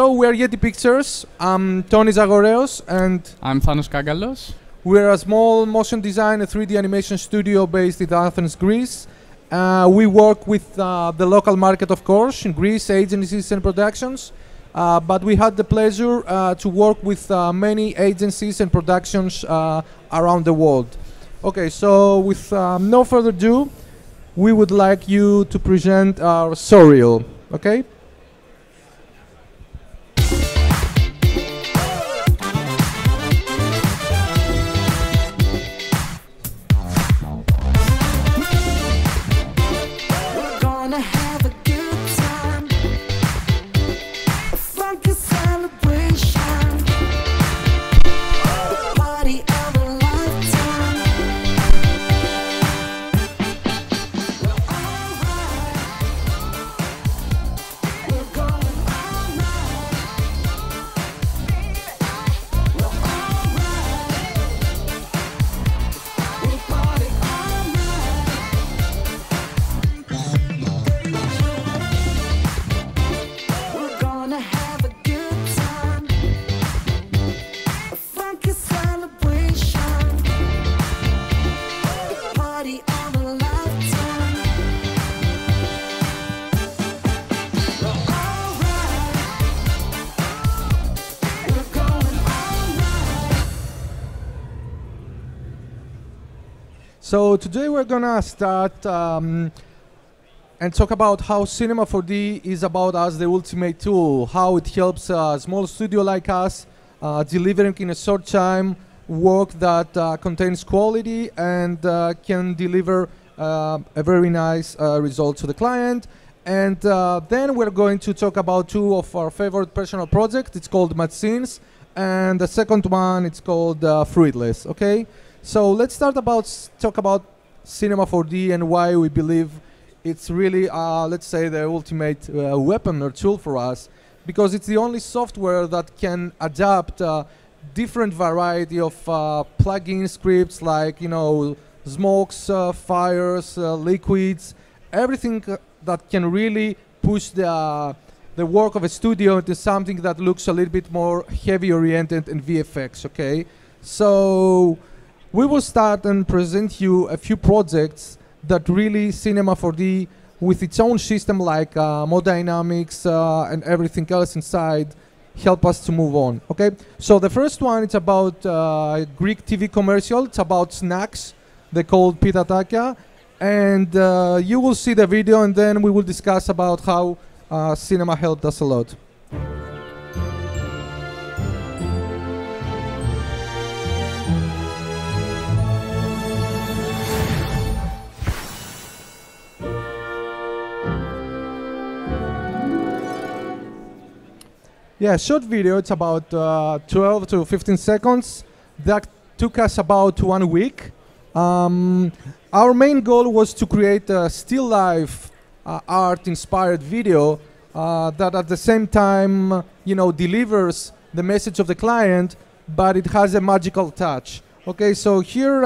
So we are Yeti Pictures. I'm Tony Zagoraios and I'm Thanos Kagkalos. We're a small motion design, a 3D animation studio based in Athens, Greece. We work with the local market, of course, in Greece, agencies and productions. But we had the pleasure to work with many agencies and productions around the world. Okay, so with no further ado, we would like you to present our Sorial, okay? So today we're gonna start and talk about how Cinema 4D is about us the ultimate tool, how it helps a small studio like us delivering in a short time work that contains quality and can deliver a very nice result to the client. And then we're going to talk about two of our favorite personal projects. It's called Mad Scenes, and the second one it's called Fruitless, okay? So let's start talk about Cinema 4D and why we believe it's really, let's say, the ultimate weapon or tool for us, because it's the only software that can adapt different variety of plug-in scripts like, you know, smokes, fires, liquids, everything that can really push the work of a studio into something that looks a little bit more heavy-oriented and VFX, okay? So we will start and present you a few projects that really Cinema 4D with its own system like Mode Dynamics and everything else inside help us to move on, okay? So the first one is about a Greek TV commercial. It's about snacks. They're called Pita Takia. And you will see the video and then we will discuss about how cinema helped us a lot. Yeah, short video, it's about 12 to 15 seconds. That took us about 1 week. Our main goal was to create a still life art-inspired video that at the same time, you know, delivers the message of the client, but it has a magical touch. Okay, so here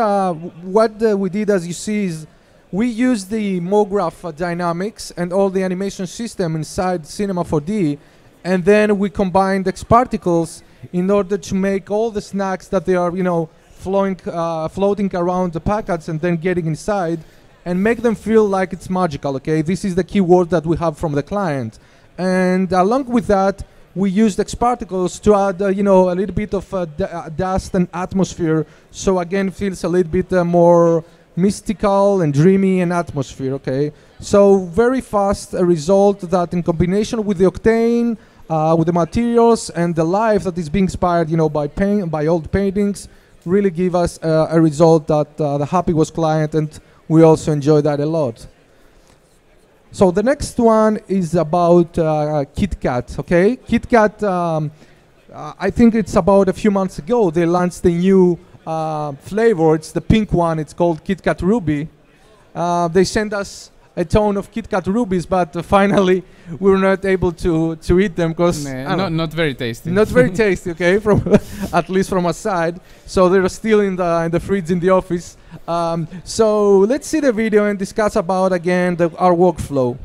what we did, as you see, is we used the MoGraph dynamics and all the animation system inside Cinema 4D, and then we combined X-Particles in order to make all the snacks that they are, you know, floating around the packets and then getting inside and make them feel like it's magical, okay? This is the key word that we have from the client. And along with that, we used X-Particles to add, you know, a little bit of dust and atmosphere, so again, feels a little bit more mystical and dreamy and atmosphere, okay? So very fast result that in combination with the Octane, with the materials and the life that is being inspired, you know, by old paintings, really give us a result that the happy was client, and we also enjoy that a lot. So the next one is about KitKat, okay? KitKat, I think it's about a few months ago, they launched the new flavor. It's the pink one, it's called KitKat Ruby. They sent us a ton of KitKat Rubies, but finally we were not able to eat them because not very tasty. Not very tasty, okay? From at least from our side. So they're still in the fridge in the office. So let's see the video and discuss about again our workflow.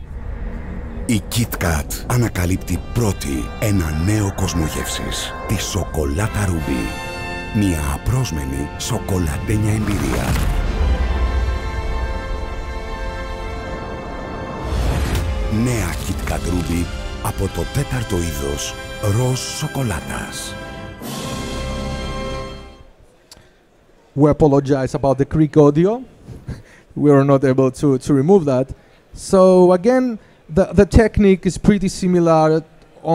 Η KitKat ανακαλύπτει πρώτη ένα νέο κόσμο γεύσης, τη σοκολάτα Ruby. Μια απρόσμενη σοκολατένια εμπειρία. Νέα KitKat Ruby από το 4ο είδος ροζ σοκολάτας. We apologize about the Greek audio. We were not able to remove that. So again, the technique is pretty similar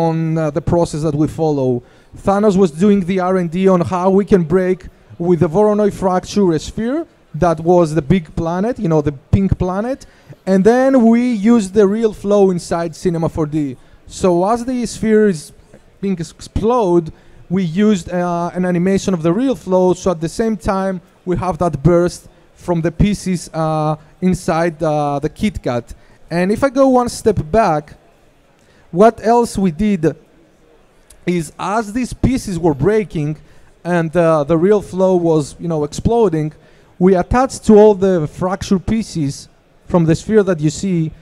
on the process that we follow. Thanos was doing the R&D on how we can break with the Voronoi fracture a sphere that was the big planet, you know, the pink planet. And then we used the real flow inside Cinema 4D. So as the sphere is being exploded, we used an animation of the real flow. So at the same time, we have that burst from the pieces inside the KitKat. And if I go one step back, what else we did is as these pieces were breaking and the real flow was, you know, exploding, we attached to all the fracture pieces from the sphere that you see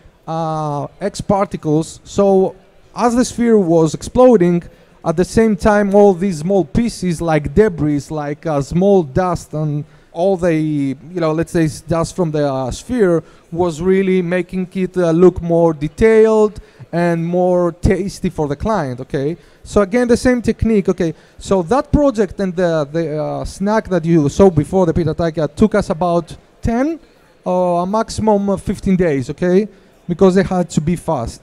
X-Particles. So as the sphere was exploding, at the same time all these small pieces like debris, like small dust and all the, you know, let's say dust from the sphere was really making it look more detailed and more tasty for the client, okay? So again, the same technique, okay? So that project and the snack that you saw before, the Pita Takia, took us about 10 or a maximum of 15 days, okay? Because they had to be fast.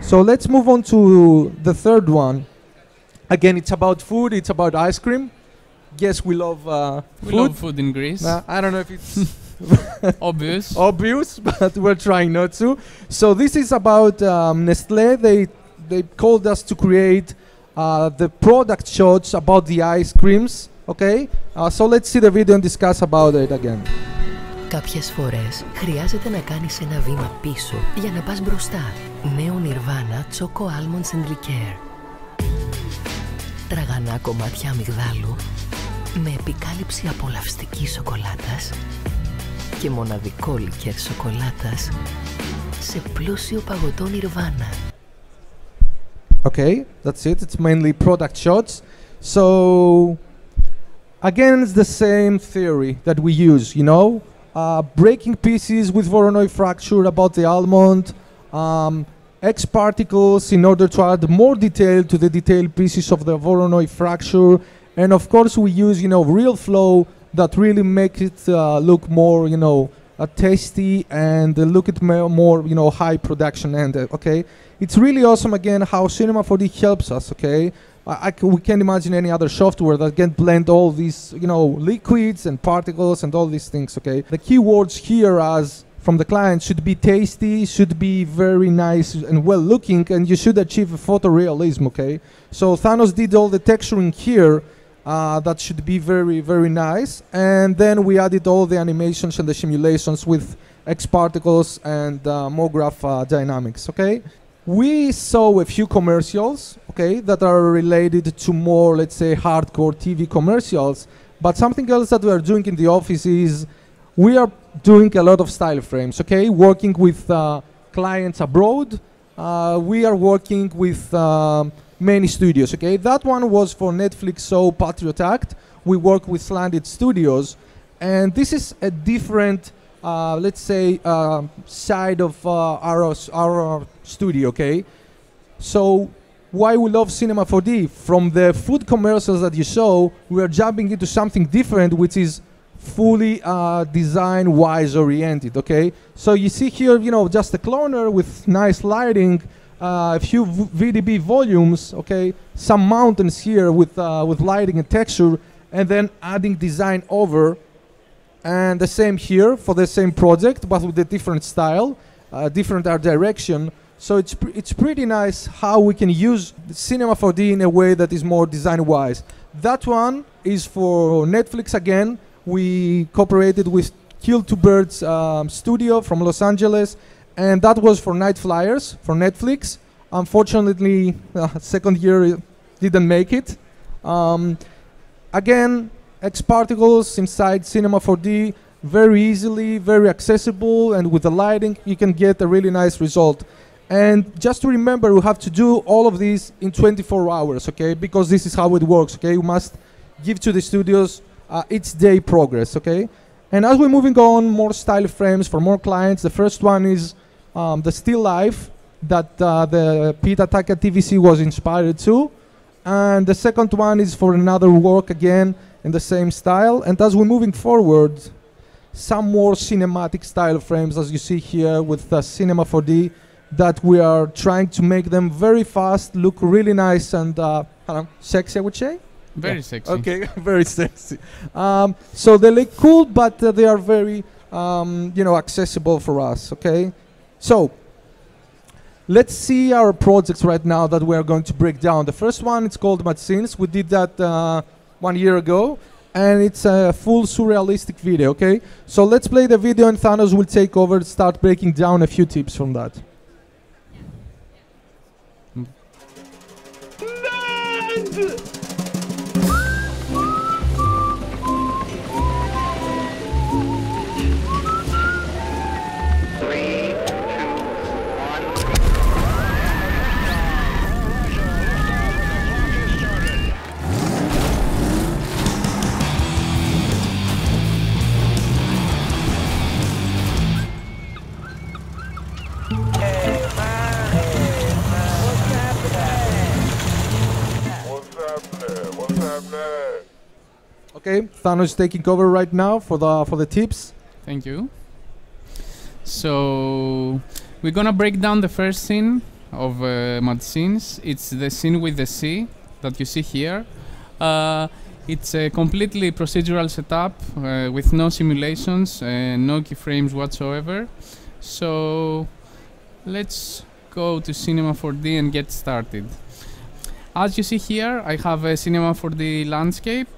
So let's move on to the third one. Again, it's about food, it's about ice cream. Yes, we love food. We love food in Greece. I don't know if it's obvious. Obvious, but we're trying not to. So this is about Nestlé. They called us to create the product shots about the ice creams. Okay. So let's see the video and discuss about it again. Κάποιες φορές χρειάζεται να κάνεις ένα βήμα πίσω για να πας μπροστά. Νέο Nirvana Choco Almonds and Liqueur. Τραγανά κομμάτια αμυγδάλου με επικάλυψη απολαυστικής σοκολάτας και μοναδικό λικέρ σοκολάτας σε πλούσιο παγωτό Nirvana. Okay, that's it. It's mainly product shots. So again, it's the same theory that we use, you know, breaking pieces with Voronoi fracture about the almond, X particles in order to add more detail to the detailed pieces of the Voronoi fracture. And of course we use, you know, real flow that really makes it look more, you know, tasty and look at more, you know, high production end, okay? It's really awesome, again, how Cinema 4D helps us, okay? we can't imagine any other software that can blend all these, you know, liquids and particles and all these things, okay? The keywords here as from the client should be tasty, should be very nice and well looking, and you should achieve photorealism, okay? So Thanos did all the texturing here that should be very, very nice, and then we added all the animations and the simulations with X-Particles and MoGraph dynamics, okay? We saw a few commercials, okay, that are related to more, let's say, hardcore TV commercials, but something else that we are doing in the office is we are doing a lot of style frames, okay? Working with clients abroad. We are working with many studios, okay? That one was for Netflix show Patriot Act. We work with Slanted Studios. And this is a different, let's say, side of our studio, okay? So why we love Cinema 4D? From the food commercials that you saw, we are jumping into something different, which is fully design-wise oriented, okay? So you see here, you know, just a cloner with nice lighting, a few VDB volumes, okay? Some mountains here with lighting and texture, and then adding design over. And the same here for the same project, but with a different style, different art direction. So it's pretty nice how we can use Cinema 4D in a way that is more design-wise. That one is for Netflix again. We cooperated with Kill2Birds studio from Los Angeles, and that was for Night Flyers for Netflix. Unfortunately, second year didn't make it. Again, X-Particles inside Cinema 4D, very easily, very accessible, and with the lighting, you can get a really nice result. And just to remember, we have to do all of this in 24 hours, okay? Because this is how it works, okay? We must give to the studios each day progress, okay? And as we're moving on, more style frames for more clients. The first one is the still life that the Pita Takia TVC was inspired to. And the second one is for another work again in the same style. And as we're moving forward, some more cinematic style frames, as you see here with Cinema 4D, that we are trying to make them very fast, look really nice and sexy, I would say. Very sexy. Okay, very sexy. So they look cool, but they are very, accessible for us, okay? So let's see our projects right now that we are going to break down. The first one, it's called Mad Scenes. We did that 1 year ago, and it's a full surrealistic video, okay? So let's play the video, and Thanos will take over and start breaking down a few tips from that. Mad! Okay, Thanos is taking over right now for the tips. Thank you. So we're gonna break down the first scene of Mad Scenes. It's the scene with the sea that you see here. It's a completely procedural setup with no simulations, no keyframes whatsoever. So let's go to Cinema 4D and get started. As you see here, I have a Cinema 4D landscape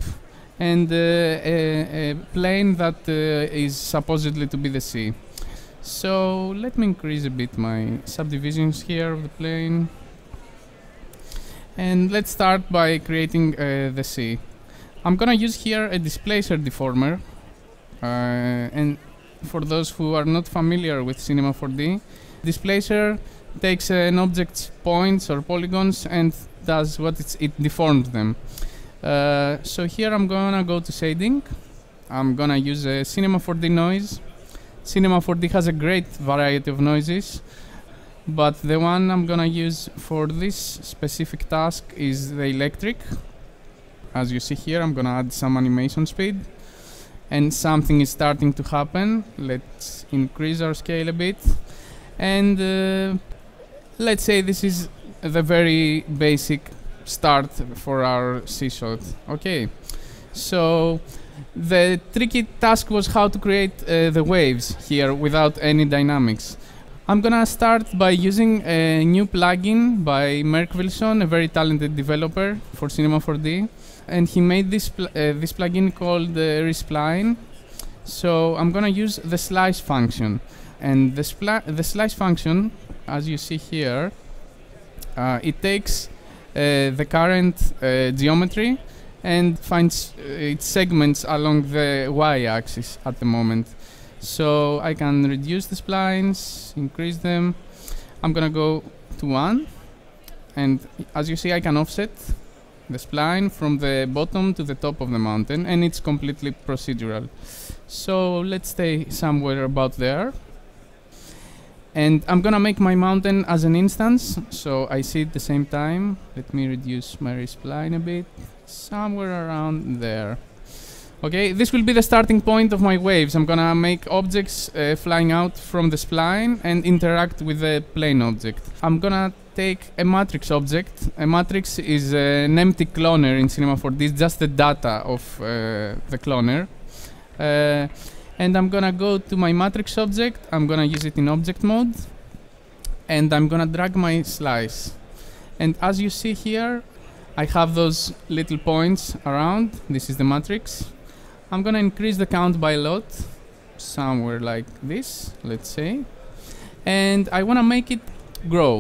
and a plane that is supposedly to be the sea. So let me increase a bit my subdivisions here of the plane. And let's start by creating the sea. I'm gonna use here a displacer deformer. And for those who are not familiar with Cinema 4D, displacer takes an object's points or polygons and does what it deforms them. So here I'm gonna go to shading. I'm gonna use a Cinema 4D noise. Cinema 4D has a great variety of noises, but the one I'm gonna use for this specific task is the electric. As you see here, I'm gonna add some animation speed, and something is starting to happen. Let's increase our scale a bit, and let's say this is the very basic start for our sea shot. Okay, so the tricky task was how to create the waves here without any dynamics. I'm gonna start by using a new plugin by Mark Wilson, a very talented developer for Cinema 4D, and he made this plugin called ReSpline. So I'm gonna use the slice function, and the slice function, as you see here, it takes the current geometry and finds its segments along the y-axis at the moment. So I can reduce the splines, increase them. I'm gonna go to 1, and as you see, I can offset the spline from the bottom to the top of the mountain, and it's completely procedural. So let's stay somewhere about there. And I'm gonna make my mountain as an instance, so I see at the same time. Let me reduce my respline a bit, somewhere around there. Okay, this will be the starting point of my waves. I'm gonna make objects flying out from the spline and interact with the plane object. I'm gonna take a matrix object. A matrix is an empty cloner in Cinema 4D, it's just the data of the cloner. And I'm gonna go to my matrix object, I'm gonna use it in object mode, and I'm gonna drag my slice. And as you see here, I have those little points around. This is the matrix. I'm gonna increase the count by a lot, somewhere like this, let's say. And I wanna make it grow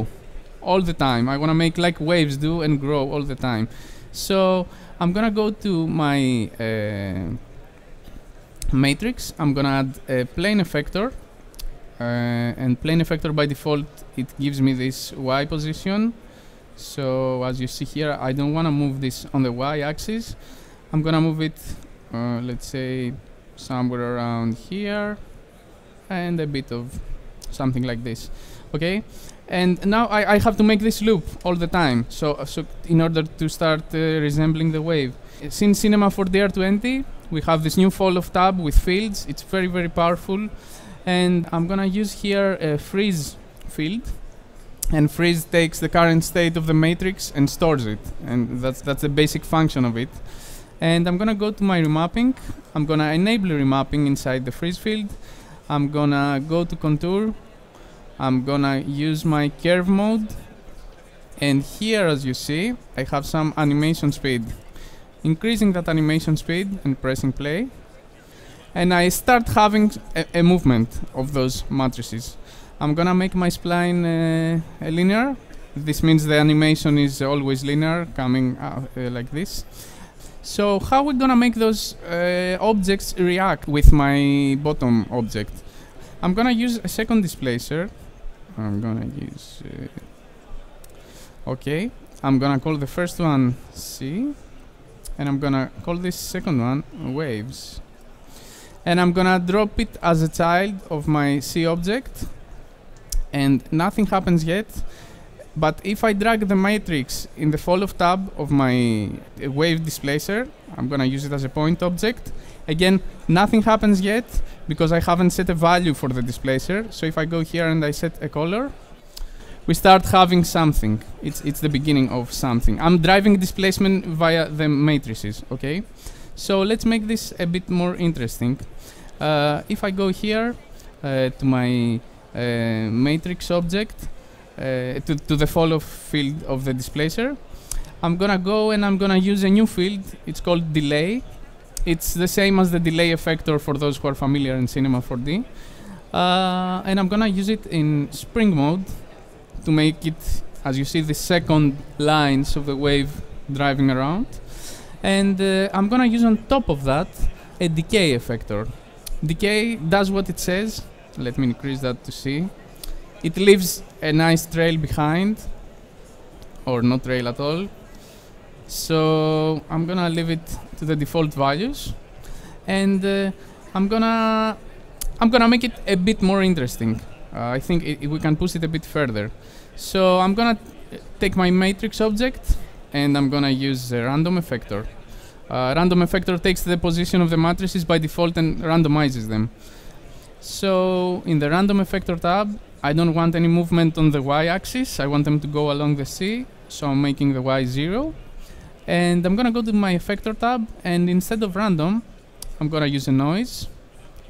all the time. I wanna make like waves do and grow all the time. So I'm gonna go to my matrix, I'm gonna add a plane effector And plane effector by default, it gives me this Y position. So as you see here, I don't want to move this on the Y axis. I'm gonna move it, let's say, somewhere around here, and a bit of something like this. Okay, and now I have to make this loop all the time. So in order to start resembling the wave. Since Cinema 4D R20, we have this new follow tab with fields. It's very, very powerful. And I'm gonna use here a freeze field, and freeze takes the current state of the matrix and stores it, and that's the basic function of it. And I'm gonna go to my remapping. I'm gonna enable remapping inside the freeze field. I'm gonna go to contour. I'm gonna use my curve mode, and here, as you see, I have some animation speed. Increasing that animation speed and pressing play, and I start having a movement of those matrices. I'm gonna make my spline linear. This means the animation is always linear, coming out, like this. So how we're gonna make those objects react with my bottom object? I'm gonna use a second displacer. I'm gonna use, okay. I'm gonna call the first one C, and I'm gonna call this second one waves. And I'm gonna drop it as a child of my C object, and nothing happens yet. But if I drag the matrix in the follow tab of my wave displacer, I'm gonna use it as a point object. Again, nothing happens yet because I haven't set a value for the displacer. So if I go here and I set a color, we start having something. It's the beginning of something. I'm driving displacement via the matrices, okay? So let's make this a bit more interesting. If I go here to my matrix object, to the follow field of the displacer, I'm gonna go and I'm gonna use a new field. It's called delay. It's the same as the delay effector for those who are familiar in Cinema 4D. And I'm gonna use it in spring mode to make it, as you see, the second lines of the wave driving around. And I'm gonna use on top of that a decay effector. Decay does what it says. Let me increase that to see. It leaves a nice trail behind, or no trail at all. So I'm gonna leave it to the default values, and I'm gonna make it a bit more interesting. I think we can push it a bit further. So I'm gonna take my matrix object, and I'm gonna use a random effector. Random effector takes the position of the matrices by default and randomizes them. So in the random effector tab, I don't want any movement on the y-axis. I want them to go along the C, so I'm making the y 0. And I'm gonna go to my effector tab, and instead of random, I'm gonna use a noise.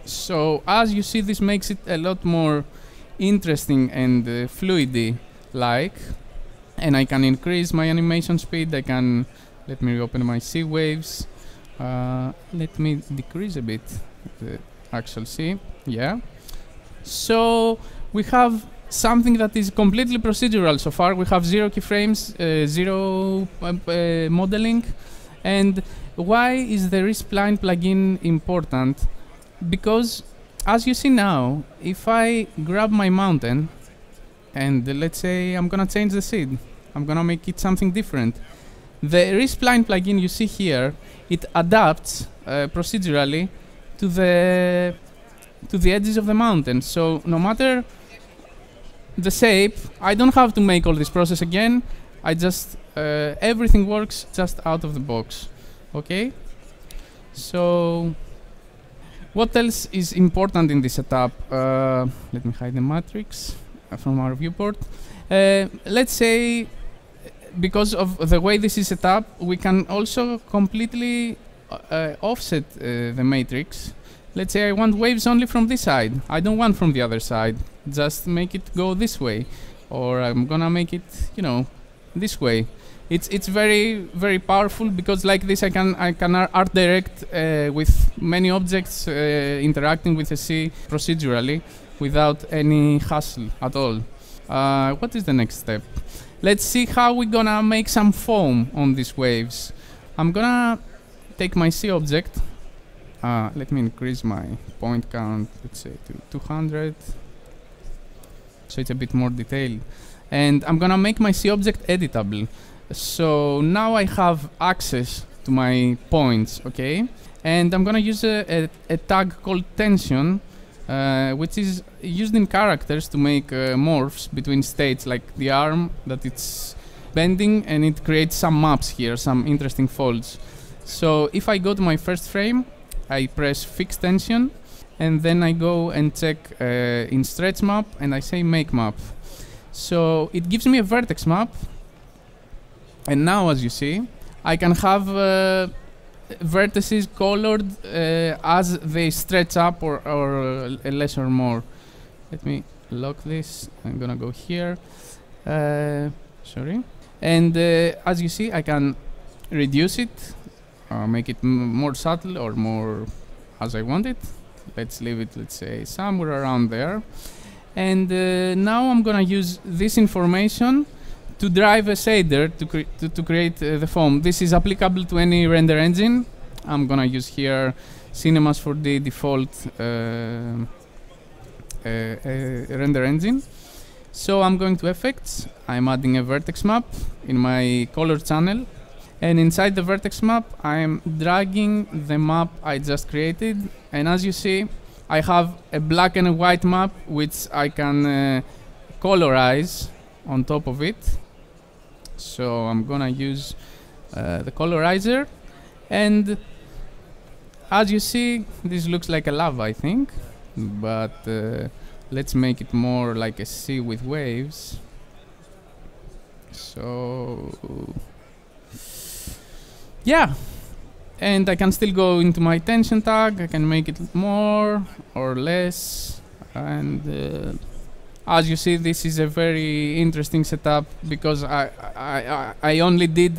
So as you see, this makes it a lot more interesting and fluidy-like. And I can increase my animation speed. I can, let me reopen my C waves. Let me decrease a bit the actual C, yeah. So we have something that is completely procedural so far. We have zero keyframes, zero modeling. And why is the ReSpline plugin important? Because as you see now, if I grab my mountain, and let's say I'm gonna change the seed, I'm gonna make it something different. The ReSpline plugin you see here, it adapts procedurally to the edges of the mountain. So no matter the shape, I don't have to make all this process again. I just everything works just out of the box. Okay. So what else is important in this setup? Let me hide the matrix from our viewport. Let's say, because of the way this is set up, we can also completely offset the matrix. Let's say I want waves only from this side. I don't want from the other side. Just make it go this way, or I'm gonna make it, you know, this way. It's very, very powerful, because like this I can art direct with many objects interacting with the C procedurally without any hassle at all. What is the next step? Let's see how we're gonna make some foam on these waves. I'm gonna take my C object. Let me increase my point count, let's say, to 200. so it's a bit more detailed. And I'm gonna make my C object editable. So now I have access to my points, okay? And I'm gonna use a tag called tension, which is used in characters to make morphs between states, like the arm that it's bending, and it creates some maps here, some interesting folds. So if I go to my first frame, I press fix tension, and then I go and check in stretch map, and I say make map. So it gives me a vertex map, and now, as you see, I can have vertices colored as they stretch up or less or more. Let me lock this. I'm gonna go here. Sorry. And as you see, I can reduce it, make it more subtle or more as I want it. Let's leave it, let's say, somewhere around there. And now I'm gonna use this information to drive a shader to create the foam. This is applicable to any render engine. I'm gonna use here Cinema 4D default render engine. So I'm going to effects, I'm adding a vertex map in my color channel, and inside the vertex map I'm dragging the map I just created, and as you see I have a black and a white map which I can colorize on top of it. So I'm gonna use the colorizer, and as you see this looks like a lava, I think, but let's make it more like a sea with waves. So yeah, and I can still go into my tension tag, I can make it more or less, and as you see this is a very interesting setup because I only did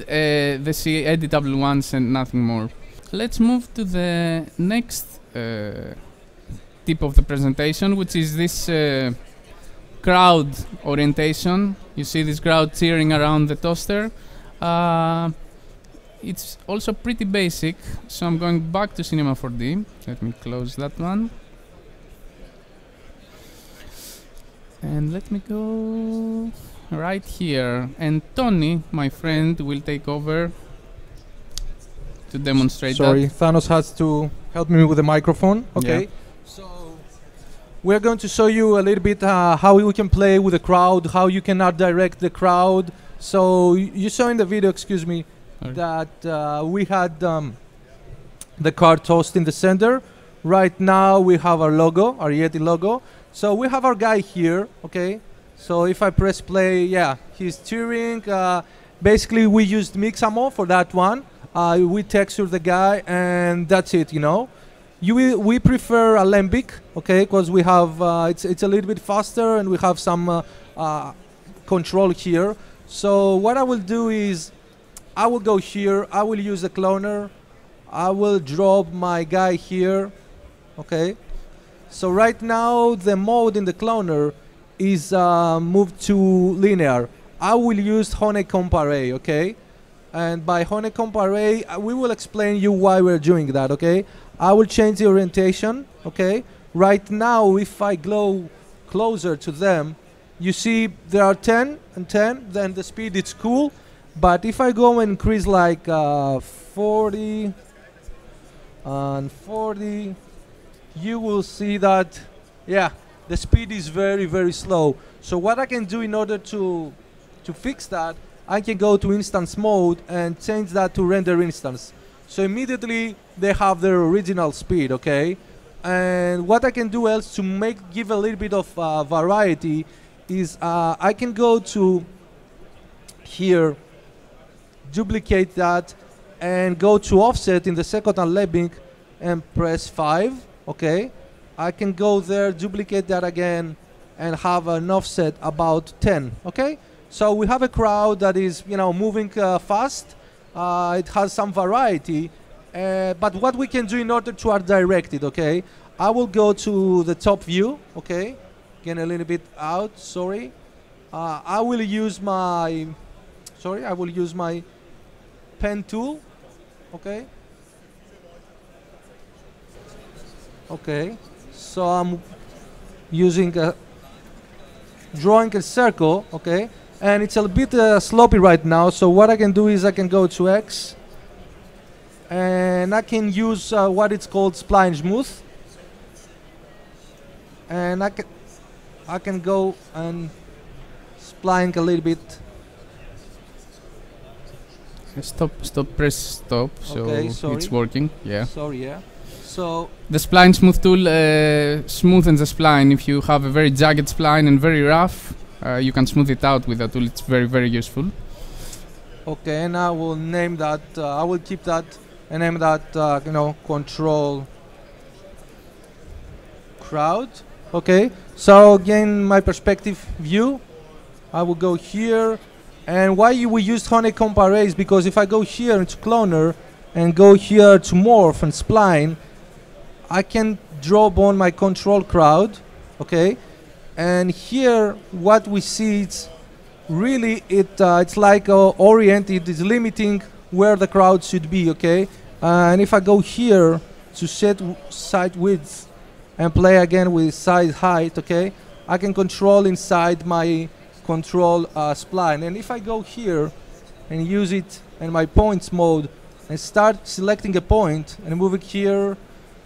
the C editable ones and nothing more. Let's move to the next tip of the presentation, which is this crowd orientation. You see this crowd cheering around the toaster. It's also pretty basic, so I'm going back to Cinema 4D. Let me close that one. And let me go right here. And Tony, my friend, will take over to demonstrate. Sorry, that. Thanos has to help me with the microphone. Okay. Yeah. So we're going to show you a little bit how you can play with the crowd, how you cannot direct the crowd. So you saw in the video, excuse me, that we had the car toast in the center. Right now we have our logo, our Yeti logo. So we have our guy here, okay? So if I press play, yeah, he's cheering. Basically we used Mixamo for that one. We texture the guy and that's it, you know? We prefer Alembic, okay, because we have it's a little bit faster and we have some control here. So what I will do is I will go here, I will use the cloner, I will drop my guy here, okay? So right now the mode in the cloner is moved to linear. I will use honeycomb array, okay? And by honeycomb array, we will explain you why we're doing that, okay? I will change the orientation, okay? Right now, if I go closer to them, you see there are 10 and 10, then the speed is cool. But if I go and increase like 40 and 40, you will see that, yeah, the speed is very, very slow. So what I can do in order to fix that, I can go to instance mode and change that to render instance. So immediately they have their original speed, okay? And what I can do else to give a little bit of variety is I can go to here, duplicate that, and go to offset in the second Alembic and press 5, okay? I can go there, duplicate that again, and have an offset about 10, okay? So we have a crowd that is, you know, moving fast. It has some variety, but what we can do in order to direct it, okay? I will go to the top view, okay? Get a little bit out, sorry. I will use my pen tool, okay? Okay, so I'm using drawing a circle, okay? And it's a bit sloppy right now, so what I can do is I can go to X, and I can use what it's called Spline Smooth, and I can go and spline a little bit. Stop, press stop, okay, so it's working, yeah. Sorry, yeah. So the Spline Smooth tool smoothens the spline. If you have a very jagged spline and very rough, you can smooth it out with that tool. It's very, very useful. Okay, and I will name that, I will keep that and name that, you know, control crowd. Okay, so again, my perspective view, I will go here. And why we used honeycomb arrays, because if I go here into cloner and go here to morph and spline, I can draw on my control crowd, okay? And here what we see, it's really, it's like oriented, it's limiting where the crowd should be, okay? And if I go here to set side width and play again with side height, okay? I can control inside my control spline. And if I go here and use it in my points mode and start selecting a point and move it here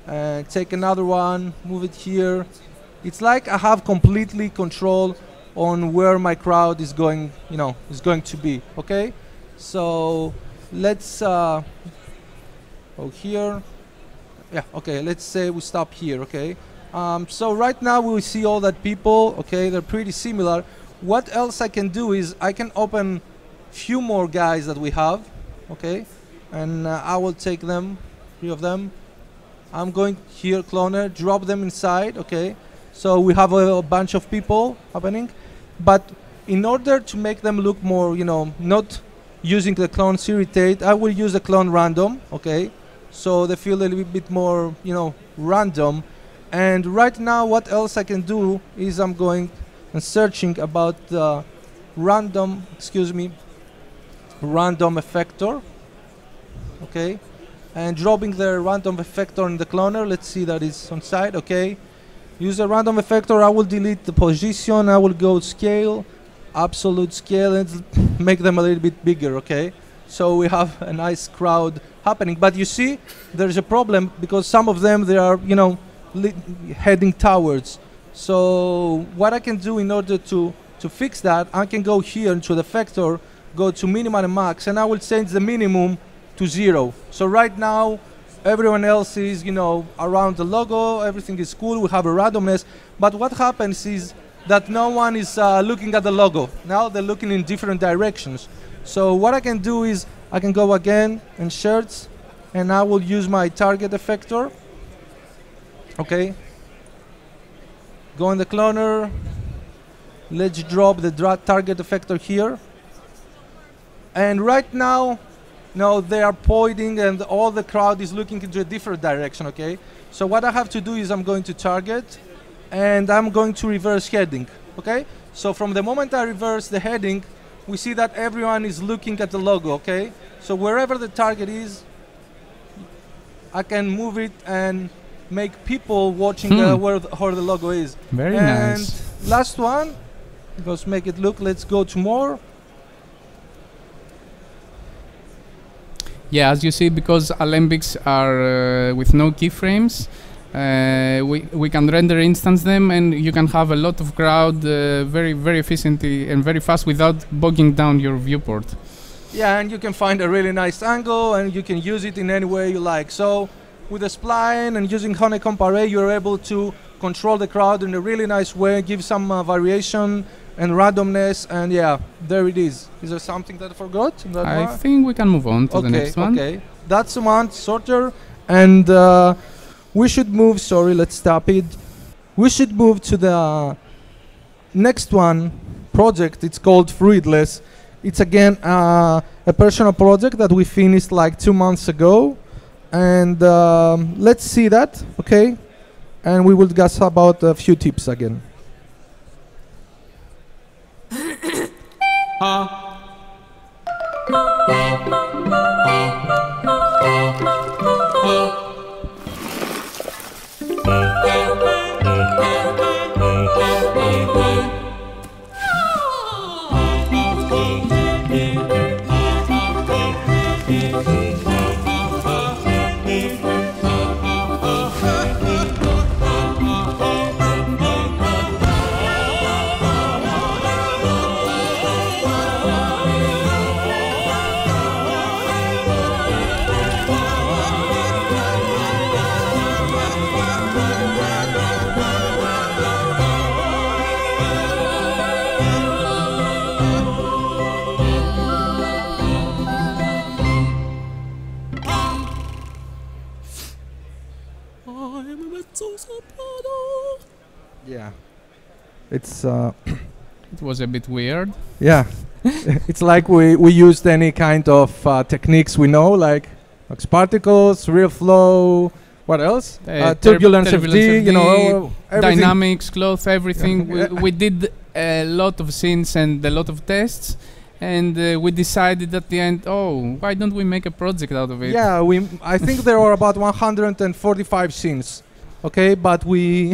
and take another one, move it here, it's like I have completely control on where my crowd is going, you know, is going to be. Okay, so let's go here. Yeah, okay, let's say we stop here. Okay, so right now we see all that people, okay, they're pretty similar. What else I can do is I can open few more guys that we have, okay, and I will take them, three of them. I'm going here, cloner, drop them inside, okay. So we have a bunch of people happening, but in order to make them look more, you know, not using the clone serrated, I will use the clone random, okay, so they feel a little bit more, you know, random. And right now what else I can do is I'm going and searching about random, excuse me, random effector, okay, and dropping the random effector in the cloner. Let's see that it's on site, okay. Use a random effector, I will delete the position, I will go scale, absolute scale, and make them a little bit bigger, okay. So we have a nice crowd happening, but you see, there's a problem because some of them, they are, you know, heading towards. So what I can do in order to fix that, I can go here into the effector, go to minimum and max, and I will change the minimum to 0. So right now, everyone else is, you know, around the logo, everything is cool, we have a randomness, but what happens is that no one is looking at the logo. Now they're looking in different directions. So what I can do is I can go again in shirts, and I will use my target effector, okay. Go in the cloner, let's drop the target effector here. And right now, no, they are pointing and all the crowd is looking into a different direction, okay? So what I have to do is I'm going to target and I'm going to reverse heading, okay? So from the moment I reverse the heading, we see that everyone is looking at the logo, okay? So wherever the target is, I can move it and make people watching where the logo is. Very nice. And last one, let's make it look, let's go to more. Yeah, as you see, because Alembics are with no keyframes, we can render instance them, and you can have a lot of crowd very, very efficiently and very fast without bogging down your viewport. Yeah, and you can find a really nice angle and you can use it in any way you like. So with a spline and using honeycomb array, you're able to control the crowd in a really nice way, give some variation and randomness, and yeah, there it is. Is there something that I forgot? That I think we can move on to the next one. Okay, that's the one, sorter, and we should move, sorry, let's stop it. We should move to the next one, project, it's called Fruitless. It's again a personal project that we finished like 2 months ago. And let's see that, okay? And we will discuss about a few tips again. It's it was a bit weird. Yeah. It's like we used any kind of techniques we know, like X-Particles, RealFlow, what else? Turbulence FD, you know, everything. Dynamics, cloth, everything. Yeah. We did a lot of scenes and a lot of tests, and we decided at the end, oh, why don't we make a project out of it? Yeah, I think there were about 145 scenes. Okay, but we,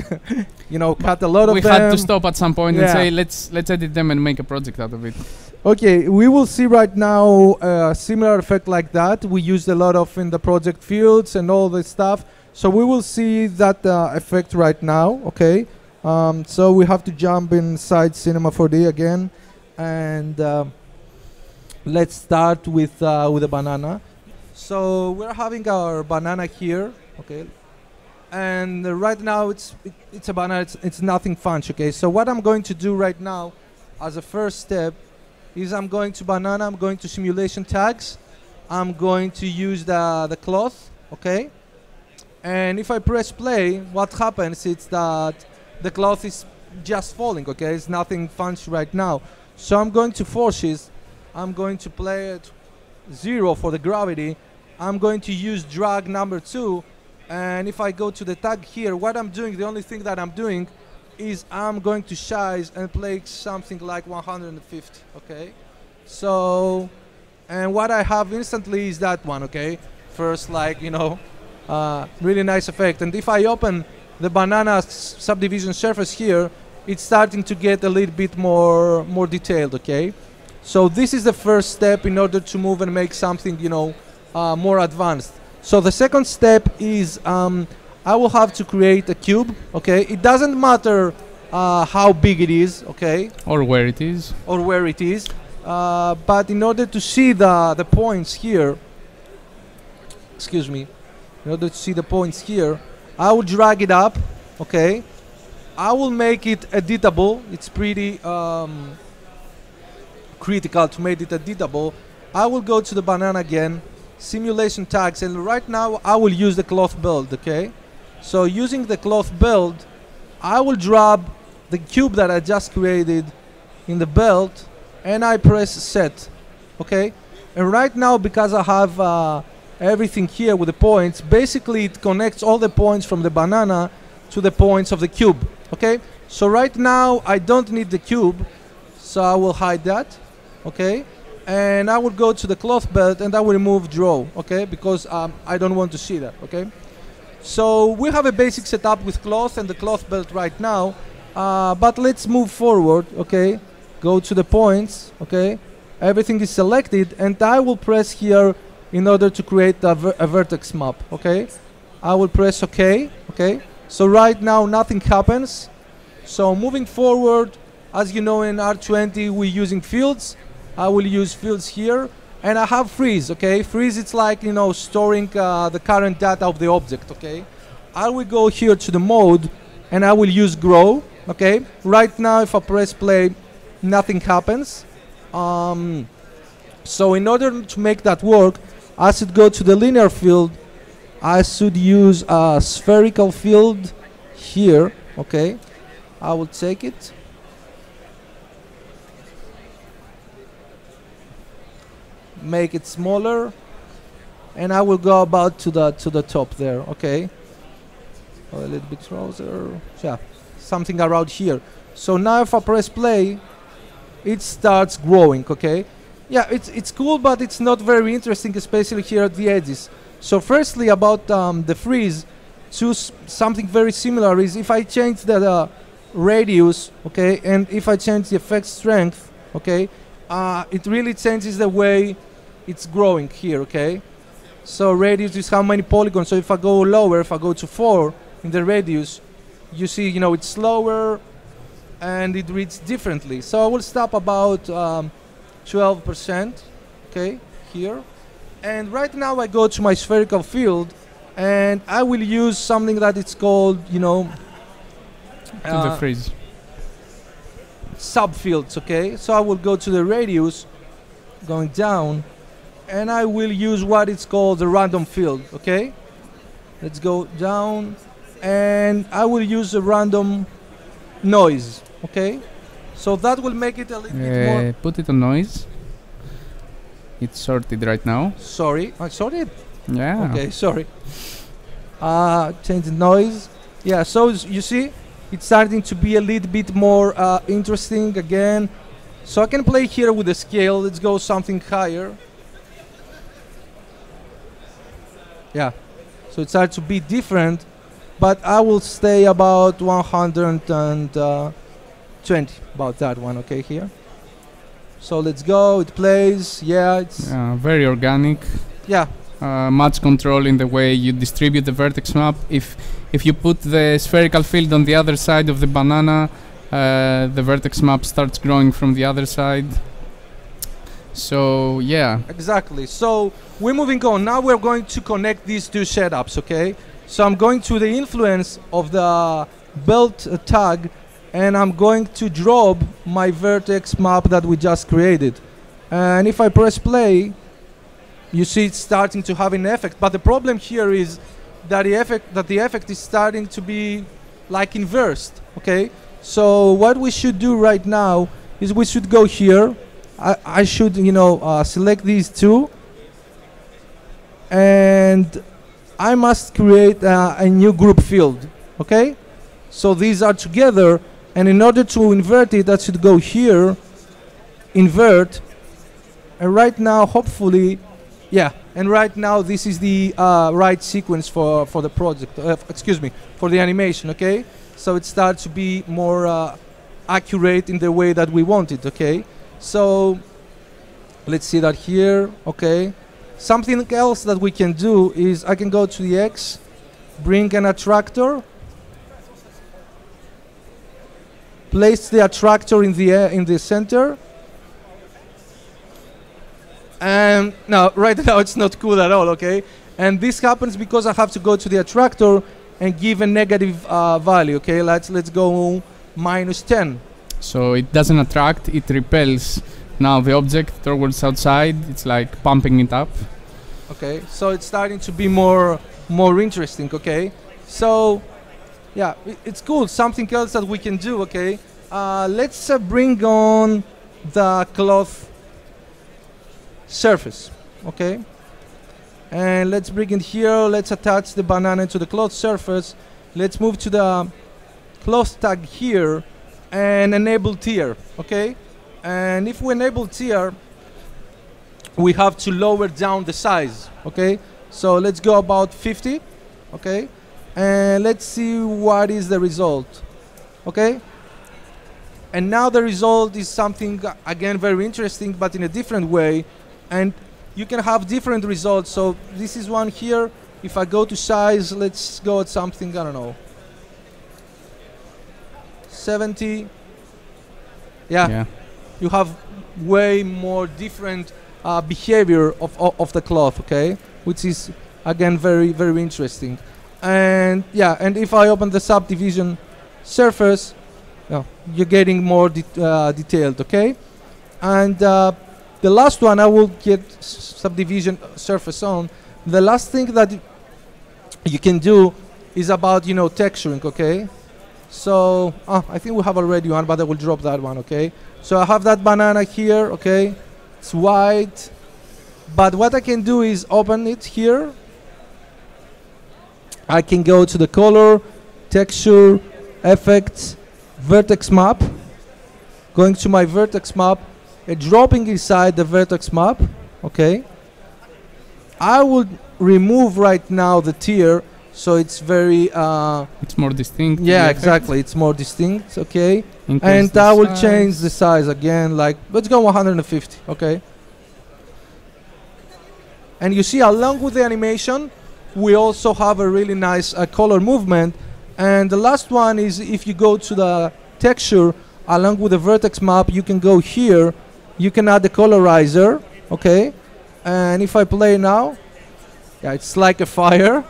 you know, cut a lot of them. We had to stop at some point and say, let's edit them and make a project out of it. Okay, we will see right now a similar effect like that. We used a lot of in the project fields and all this stuff. So we will see that effect right now, okay? So we have to jump inside Cinema 4D again. And let's start with a banana. So we're having our banana here, okay? And right now it's a banana, it's nothing fancy, okay? So what I'm going to do right now as a first step is I'm going to banana, I'm going to simulation tags, I'm going to use the cloth, okay? And if I press play, what happens is that the cloth is just falling, okay? It's nothing fancy right now. So I'm going to force it, I'm going to play it 0 for the gravity, I'm going to use drag number 2. And if I go to the tag here, what I'm doing, the only thing that I'm doing is I'm going to size and play something like 150, okay? So, and what I have instantly is that one, okay? First, like, you know, really nice effect. And if I open the banana subdivision surface here, it's starting to get a little bit more detailed, okay? So this is the first step in order to move and make something, you know, more advanced. So the second step is I will have to create a cube, okay? It doesn't matter how big it is, okay? Or where it is. Or where it is. But in order to see the points here, excuse me, in order to see the points here, I will drag it up, okay? I will make it editable. It's pretty critical to make it editable. I will go to the banana again. Simulation tags, and right now I will use the cloth build, okay? So using the cloth build, I will drop the cube that I just created in the build, and I press set, okay? And right now, because I have everything here with the points, basically it connects all the points from the banana to the points of the cube, okay? So right now I don't need the cube, so I will hide that, okay? And I would go to the cloth belt and I will remove draw, okay? Because I don't want to see that, okay? So we have a basic setup with cloth and the cloth belt right now, but let's move forward, okay? Go to the points, okay? Everything is selected and I will press here in order to create a vertex map, okay? I will press okay, okay? So right now nothing happens. So moving forward, as you know in R20 we're using fields. I will use fields here, and I have freeze, okay? Freeze, it's like, you know, storing the current data of the object, okay? I will go here to the mode, and I will use grow, okay? Right now, if I press play, nothing happens. So in order to make that work, I should go to the linear field. I should use a spherical field here, okay? I will take it. Make it smaller, and I will go about to the top there, okay? A little bit closer, yeah, something around here. So now if I press play, it starts growing, okay? Yeah, it's cool, but it's not very interesting, especially here at the edges. So firstly, about the freeze, choose something very similar is if I change the radius, okay, and if I change the effect strength, okay, it really changes the way it's growing here, okay? So radius is how many polygons. So if I go lower, if I go to 4 in the radius, you see, you know, it's slower and it reads differently. So I will stop about 12%, okay, here. And right now I go to my spherical field and I will use something that it's called, you know, to the freeze. Subfields, okay? So I will go to the radius, going down, and I will use what it's called the random field, okay? Let's go down, and I will use a random noise, Okay, so that will make it a little bit more. Put it on noise. It's sorted right now. Sorry, I sorted. Yeah. Okay, sorry. Change the noise. Yeah. So you see, it's starting to be a little bit more interesting again. So I can play here with the scale. Let's go something higher. Yeah. So it starts to be different, but I will stay about 120 about that one. Okay, here. So let's go. It plays. Yeah, it's very organic. Yeah. Much control in the way you distribute the vertex map. If you put the spherical field on the other side of the banana, the vertex map starts growing from the other side. So yeah, exactly. So we're moving on now. We're going to connect these two setups. Okay, so I'm going to the influence of the belt tag, and I'm going to drop my vertex map that we just created. And if I press play, you see it's starting to have an effect. But the problem here is that the effect is starting to be like inversed. Okay, so what we should do right now is we should go here. I should, select these two, and I must create a new group field, okay? So these are together, and in order to invert it, I should go here, invert, and right now, hopefully, yeah, and right now this is the right sequence for the project, for the animation, okay? So it starts to be more accurate in the way that we want it, okay? So let's see that here. Okay, something else that we can do is I can go to the X, bring an attractor, place the attractor in the center, and now right now it's not cool at all. Okay, and this happens because I have to go to the attractor and give a negative value. Okay, let's go -10. So it doesn't attract, it repels now the object towards outside. It's like pumping it up. Okay, so it's starting to be more interesting, okay? So, yeah, it's cool. Something else that we can do, okay? Let's bring on the cloth surface, okay? And let's bring it here. Let's attach the banana to the cloth surface. Let's move to the cloth tag here and enable tier, okay? And if we enable tier, we have to lower down the size, okay? So let's go about 50, okay? And let's see what is the result, okay? And now the result is something, again, very interesting, but in a different way. And you can have different results. So this is one here. If I go to size, let's go at something, I don't know, 70. Yeah, you have way more different behavior of the cloth, okay, which is again very, very interesting. And yeah, and if I open the subdivision surface, you're getting more detailed, okay. And the last one, I will get subdivision surface on. The last thing that you can do is about texturing, okay. So I think we have already one, but I will drop that one, okay? So I have that banana here, okay? It's white, but what I can do is open it here. I can go to the color, texture, effects, vertex map, going to my vertex map, and dropping inside the vertex map, okay? I will remove right now the tier. So it's very... it's more distinct. Yeah, exactly. It's more distinct, okay? And I will change the size again, like, let's go 150, okay? And you see, along with the animation, we also have a really nice color movement. And the last one is, if you go to the texture, along with the vertex map, you can go here, you can add the colorizer, okay? And if I play now, yeah, it's like a fire.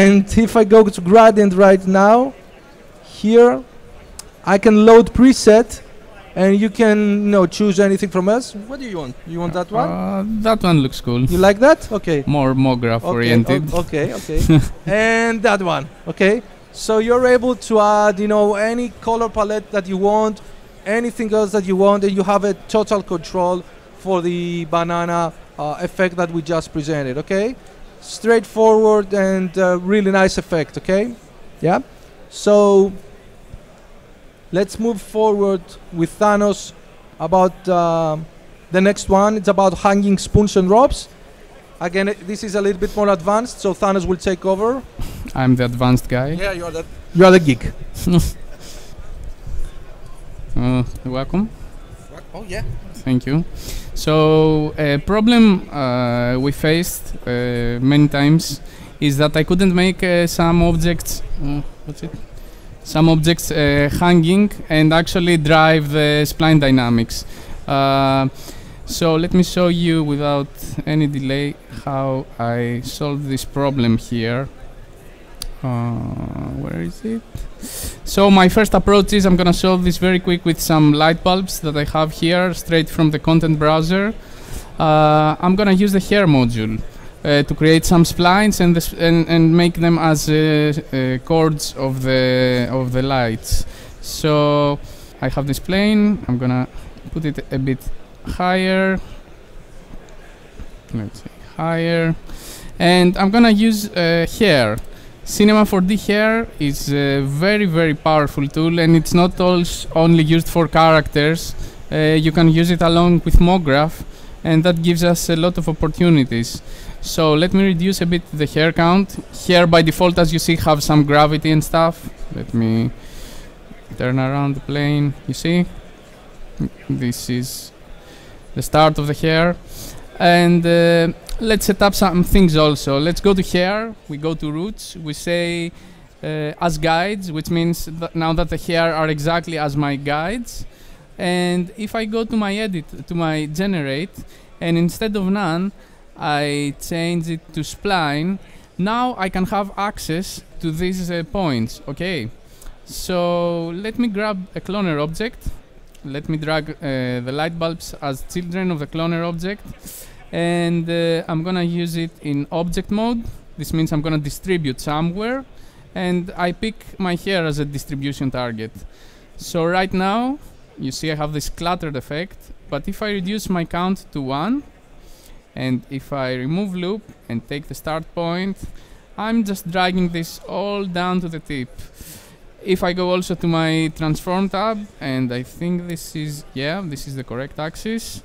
And if I go to gradient right now, here, I can load preset, and you can choose anything from us. What do you want? You want that one? That one looks cool. You like that? Okay. More MoGraph oriented. Okay, okay. And that one, okay. So you're able to add, you know, any color palette that you want, anything else that you want, and you have a total control for the banana effect that we just presented, okay? Straightforward and really nice effect, okay? Yeah? So let's move forward with Thanos about the next one. It's about hanging spoons and ropes. Again, this is a little bit more advanced, so Thanos will take over. I'm the advanced guy. Yeah, you're the geek. Welcome. Oh, yeah. Thank you. So, a problem we faced many times is that I couldn't make some objects, hanging and actually drive the spline dynamics. So let me show you without any delay how I solved this problem here. Where is it? So my first approach is I'm gonna solve this very quick with some light bulbs that I have here straight from the content browser. I'm gonna use the hair module to create some splines and make them as chords of the lights. So I have this plane. I'm gonna put it a bit higher. Let's say higher, and I'm gonna use hair. Cinema 4D Hair is a very, very powerful tool, and it's not only used for characters. You can use it along with MoGraph, and that gives us a lot of opportunities. So let me reduce a bit the hair count. Hair by default, as you see, have some gravity and stuff. Let me turn around the plane. You see? This is the start of the hair. And let's set up some things also. Let's go to hair, we go to roots, we say as guides, which means that now that the hair are exactly as my guides. And if I go to my edit, to my generate, and instead of none, I change it to spline, now I can have access to these points, okay? So let me grab a cloner object. Let me drag the light bulbs as children of the cloner object. And I'm gonna use it in object mode. This means I'm gonna distribute somewhere, and I pick my hair as a distribution target. So right now, you see I have this cluttered effect, but if I reduce my count to 1, and if I remove loop and take the start point, I'm just dragging this all down to the tip. If I go also to my transform tab, and I think this is, yeah, this is the correct axis.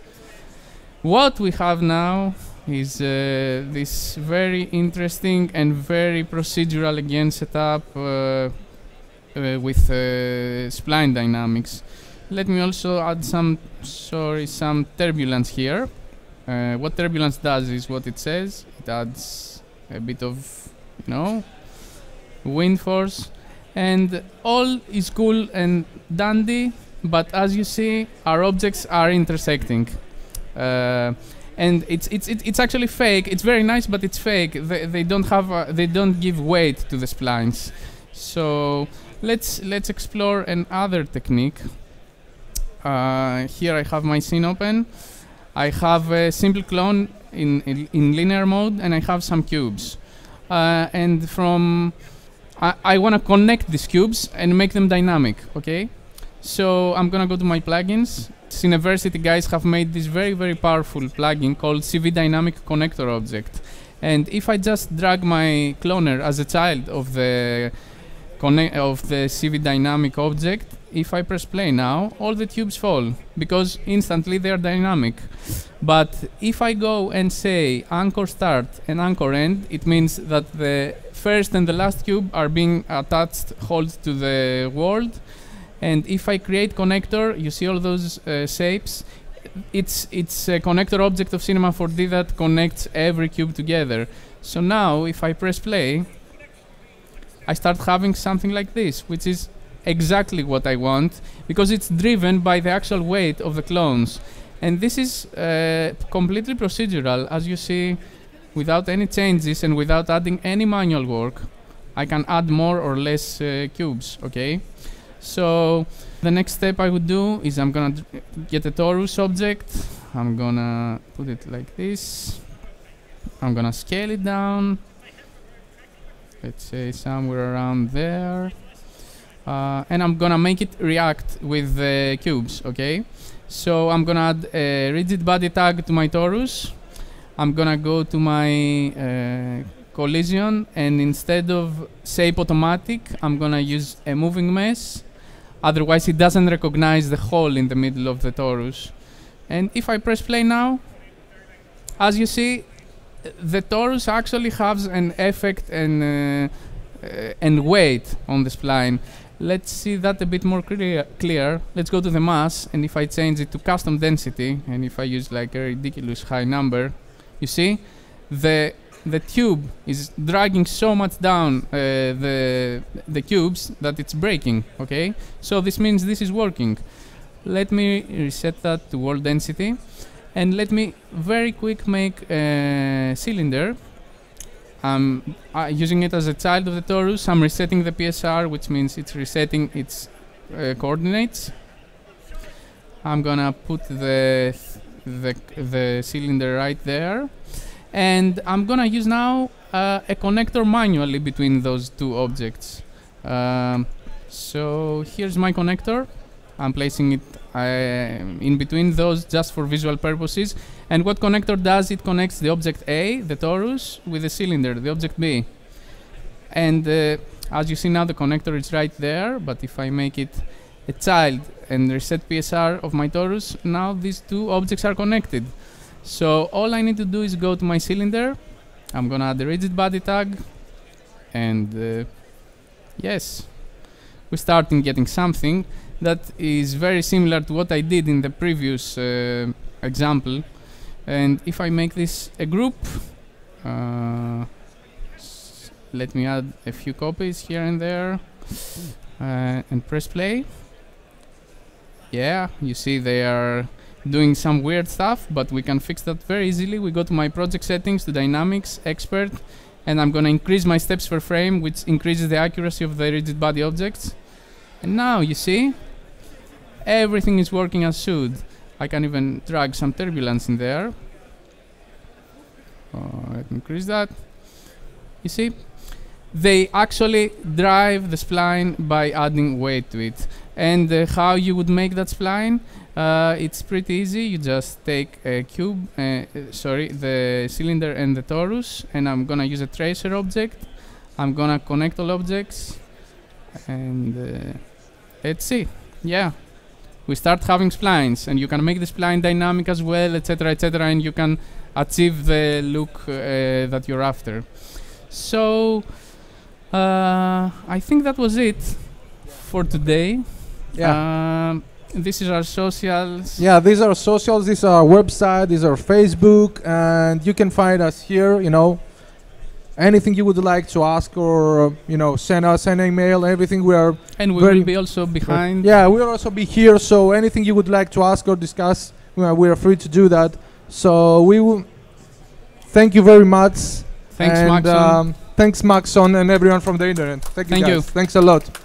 What we have now is this very interesting and very procedural again setup with spline dynamics. Let me also add some turbulence here. What turbulence does is what it says. It adds a bit of, you know, wind force, and all is cool and dandy. But as you see, our objects are intersecting. And it's actually fake. It's very nice, but it's fake. They don't have they don't give weight to the splines. So let's explore another technique. Here I have my scene open. I have a simple clone in linear mode, and I have some cubes. And from I want to connect these cubes and make them dynamic. Okay. So I'm gonna go to my plugins. Cineversity guys have made this very, very powerful plugin called CV Dynamic Connector Object. And if I just drag my cloner as a child of the CV Dynamic object, if I press play now, all the tubes fall because instantly they are dynamic. But if I go and say anchor start and anchor end, it means that the first and the last cube are being attached, hold to the world. And if I create connector, you see all those shapes. It's a connector object of Cinema 4D that connects every cube together. So now, if I press play, I start having something like this, which is exactly what I want, because it's driven by the actual weight of the clones. And this is completely procedural, as you see, without any changes and without adding any manual work. I can add more or less cubes, okay? So the next step I would do is I'm gonna get a torus object. I'm gonna put it like this. I'm gonna scale it down. let's say somewhere around there. And I'm gonna make it react with the cubes, okay? So I'm gonna add a rigid body tag to my torus. I'm gonna go to my collision, and instead of shape automatic, I'm gonna use a moving mesh. Otherwise it doesn't recognize the hole in the middle of the torus. And if I press play now, as you see, the torus actually has an effect and weight on the spline. Let's see that a bit more clear. Let's go to the mass, and if I change it to custom density, and if I use like a ridiculous high number, you see the tube is dragging so much down the cubes that it's breaking, okay? So this means this is working. Let me reset that to world density, and let me very quick make a cylinder. I'm using it as a child of the torus. I'm resetting the PSR, which means it's resetting its coordinates. I'm gonna put the cylinder right there. And I'm gonna use now a connector manually between those two objects. So here's my connector. I'm placing it in between those just for visual purposes. And what connector does, it connects the object A, the torus, with the cylinder, the object B. And as you see now, the connector is right there, but if I make it a child and reset PSR of my torus, now these two objects are connected. So all I need to do is go to my cylinder. I'm gonna add the rigid body tag, and yes, we're starting getting something that is very similar to what I did in the previous example. And if I make this a group, let me add a few copies here and there, and press play. Yeah, you see they are doing some weird stuff, but we can fix that very easily. We go to my project settings, to dynamics, expert, and I'm gonna increase my steps per frame, which increases the accuracy of the rigid body objects. And now you see, everything is working as should. I can even drag some turbulence in there. Let me increase that. You see, they actually drive the spline by adding weight to it. And how you would make that spline? It's pretty easy. You just take a cube, the cylinder and the torus, and I'm gonna use a tracer object. I'm gonna connect all objects, and let's see. Yeah, we start having splines, and you can make the spline dynamic as well, etc, etc, and you can achieve the look that you're after. So I think that was it for today. Yeah. This is our socials. Yeah, these are socials. This is our website. This is our Facebook, and you can find us here. You know, anything you would like to ask, or you know, send us an email. Everything we are. And we will be also behind. Yeah, we will also be here. So anything you would like to ask or discuss, we are free to do that. So we will. Thank you very much. Thanks, Maxon. Thanks, Maxon, and everyone from the internet. Thank you. Thanks a lot.